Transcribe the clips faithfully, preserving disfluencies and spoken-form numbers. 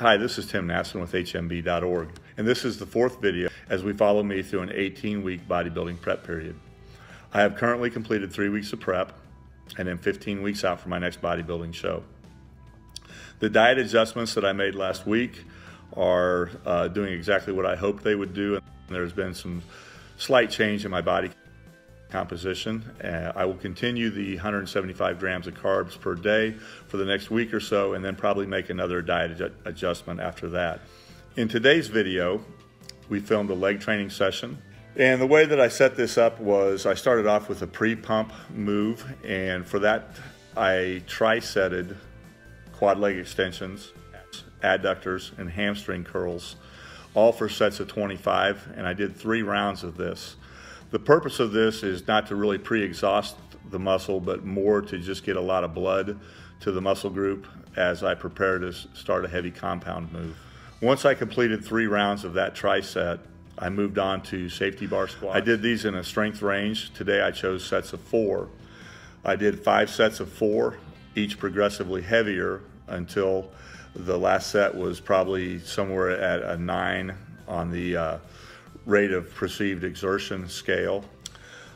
Hi, this is Tim Nassen with H M B dot org, and this is the fourth video as we follow me through an eighteen week bodybuilding prep period. I have currently completed three weeks of prep and am fifteen weeks out for my next bodybuilding show. The diet adjustments that I made last week are uh, doing exactly what I hoped they would do, and there's been some slight change in my body composition. Uh, I will continue the one hundred seventy-five grams of carbs per day for the next week or so, and then probably make another diet adju adjustment after that. In today's video, we filmed a leg training session. And the way that I set this up was I started off with a pre-pump move, and for that I tri-setted quad leg extensions, adductors, and hamstring curls, all for sets of twenty-five, and I did three rounds of this. The purpose of this is not to really pre-exhaust the muscle, but more to just get a lot of blood to the muscle group as I prepare to start a heavy compound move. Once I completed three rounds of that tri-set, I moved on to safety bar squats. I did these in a strength range. Today I chose sets of four. I did five sets of four, each progressively heavier, until the last set was probably somewhere at a nine on the uh, rate of perceived exertion scale.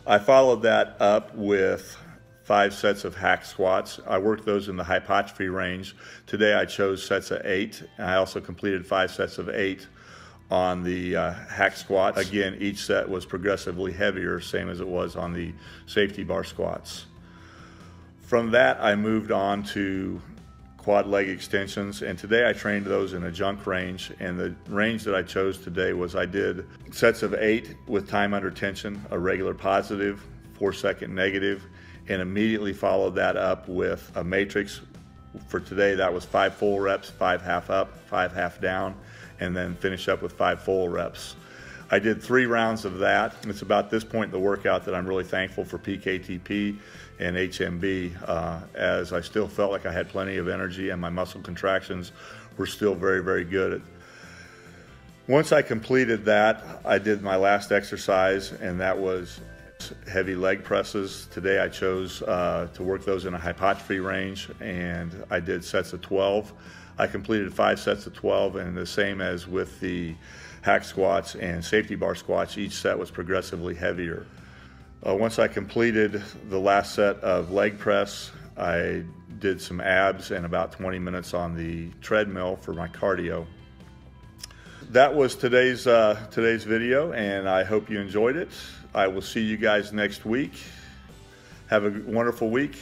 I followed that up with five sets of hack squats. I worked those in the hypertrophy range. Today I chose sets of eight. I also completed five sets of eight on the uh, hack squats. Again, each set was progressively heavier, same as it was on the safety bar squats. From that, I moved on to quad leg extensions, and today I trained those in a junk range, and the range that I chose today was I did sets of eight with time under tension, a regular positive, four second negative, and immediately followed that up with a matrix. For today that was five full reps, five half up, five half down, and then finish up with five full reps. I did three rounds of that. It's about this point in the workout that I'm really thankful for P K T P and H M B, uh, as I still felt like I had plenty of energy and my muscle contractions were still very, very good. Once I completed that, I did my last exercise, and that was heavy leg presses. Today I chose uh, to work those in a hypertrophy range, and I did sets of twelve. I completed five sets of twelve, and the same as with the hack squats and safety bar squats, each set was progressively heavier. Uh, once I completed the last set of leg press, I did some abs and about twenty minutes on the treadmill for my cardio. That was today's, uh, today's video, and I hope you enjoyed it. I will see you guys next week. Have a wonderful week.